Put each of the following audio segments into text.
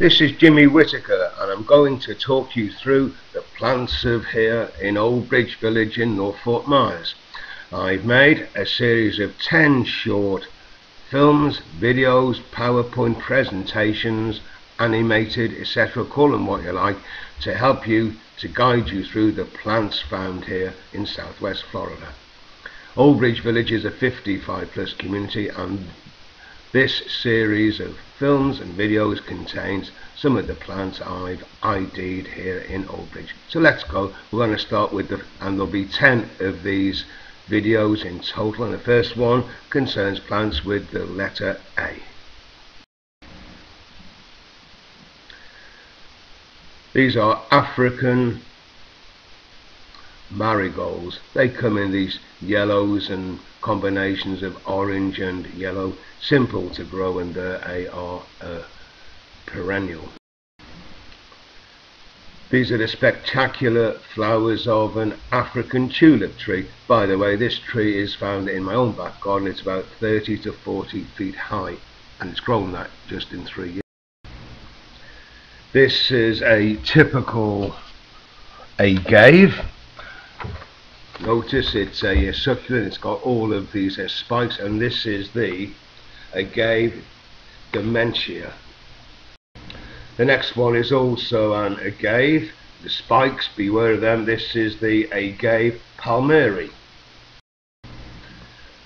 This is Jimmy Whittaker, and I'm going to talk you through the plants of here in Old Bridge Village in North Fort Myers. I've made a series of 10 short films, videos, PowerPoint presentations, animated, etc. Call them what you like, to help you, to guide you through the plants found here in Southwest Florida. Old Bridge Village is a 55+ community, and this series of films and videos contains some of the plants I've ID'd here in Old Bridge. So let's go. We're going to start with and there'll be 10 of these videos in total, and the first one concerns plants with the letter A. These are African marigolds. They come in these yellows and combinations of orange and yellow, simple to grow, and they are perennial. These are the spectacular flowers of an African tulip tree. By the way, this tree is found in my own back garden. It's about 30 to 40 feet high, and it's grown that just in 3 years. This is a typical agave. Notice it's a succulent, it's got all of these spikes, and this is the agave gomentia. The next one is also an agave, the spikes, beware of them. This is the agave palmeri.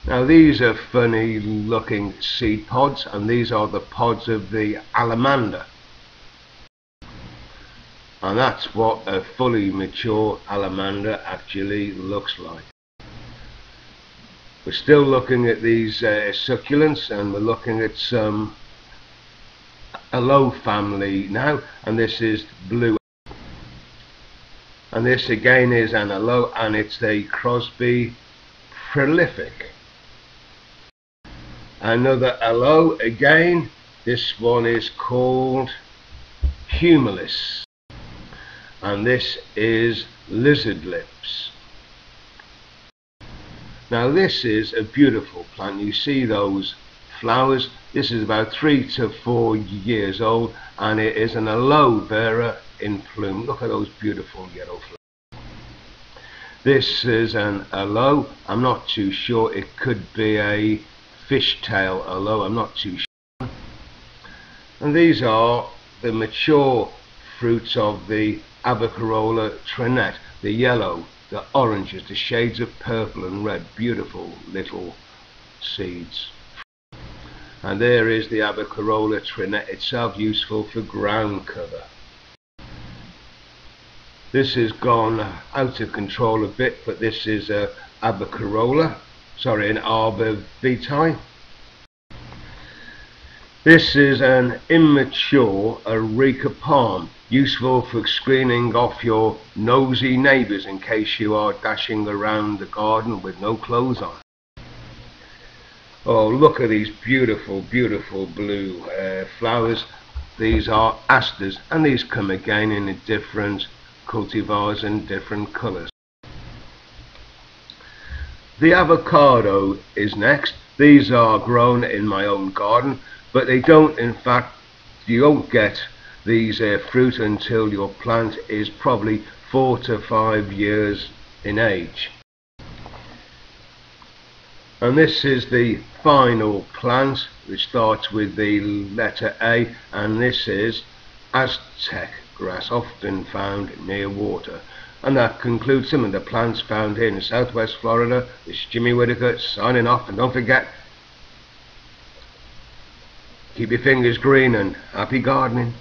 Now these are funny looking seed pods, and these are the pods of the alamanda. And that's what a fully mature alamanda actually looks like. We're still looking at these succulents, and we're looking at some aloe family now, and this is blue. And this again is an aloe, and it's a Crosby prolific. Another aloe again, this one is called humilis. And this is lizard lips. Now this is a beautiful plant. You see those flowers. This is about 3 to 4 years old, and it is an aloe bearer in plume. Look at those beautiful yellow flowers. This is an aloe. I'm not too sure. It could be a fishtail aloe. I'm not too sure. And these are the mature fruits of the Abacarola trinette, the yellow, the oranges, the shades of purple and red, beautiful little seeds. And there is the Abacarola trinette itself, useful for ground cover. This has gone out of control a bit, but this is an Arbor Vitae. This is an immature areca palm, useful for screening off your nosy neighbours in case you are dashing around the garden with no clothes on. Oh, look at these beautiful, beautiful blue flowers. These are asters, and these come again in different cultivars and different colours. The avocado is next. These are grown in my own garden, but they don't, in fact, you don't get these fruit until your plant is probably 4 to 5 years in age. And this is the final plant, which starts with the letter A, and this is Aztec grass, often found near water. And that concludes some of the plants found here in Southwest Florida. This is Jimmy Whittaker signing off, and don't forget, keep your fingers green and happy gardening.